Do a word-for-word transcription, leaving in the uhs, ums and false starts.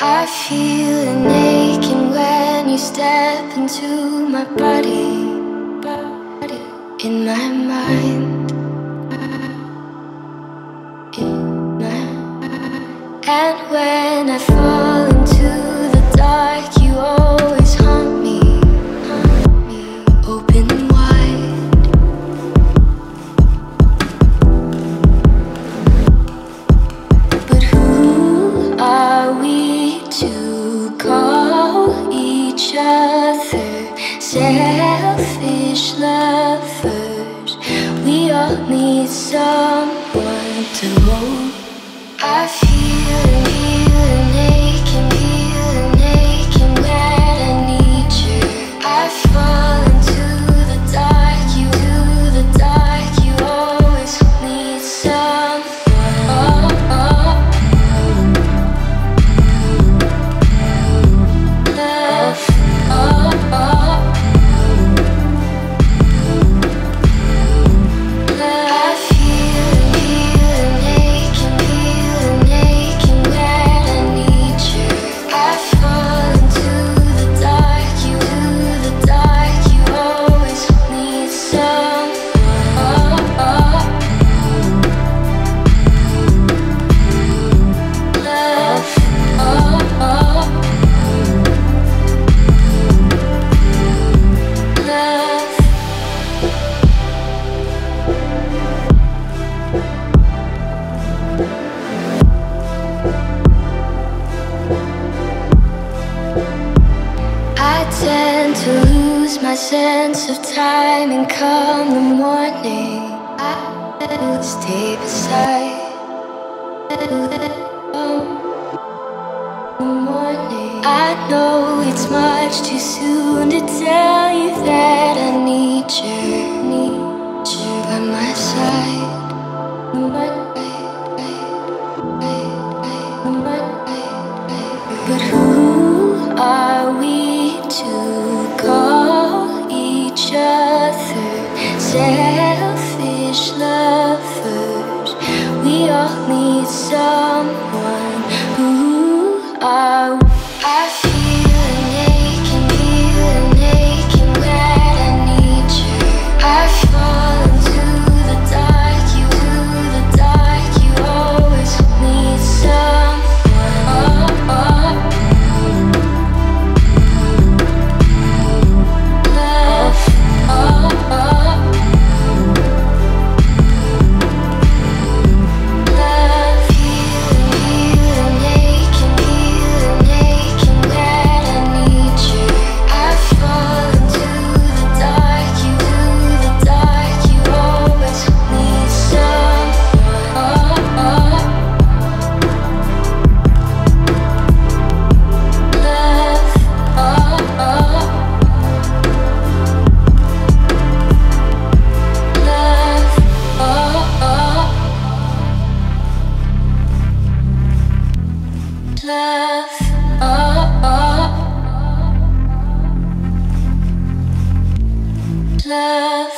I feel it aching when you step into my body. In my mind, in my mind. And when I fall into the dark, you always haunt me, haunt me. Open wide. But who are we to call each other selfish lovers? We all need someone to hold. I feel and feel and ache and feel and ache and when I need you. I fall into the dark, you do the dark. You always need someone. Oh, oh. Love. Oh, oh. Sense of time, and come the morning I stay beside. I know it's much too soon to tell you that I need you, need you by my side. But who are we to call each other selfish lovers? We all need someone. Who are we? I feel an ache and feel an ache and when I need you, I fall into the dark. You do the dark. You always need someone. Oh, oh. Love.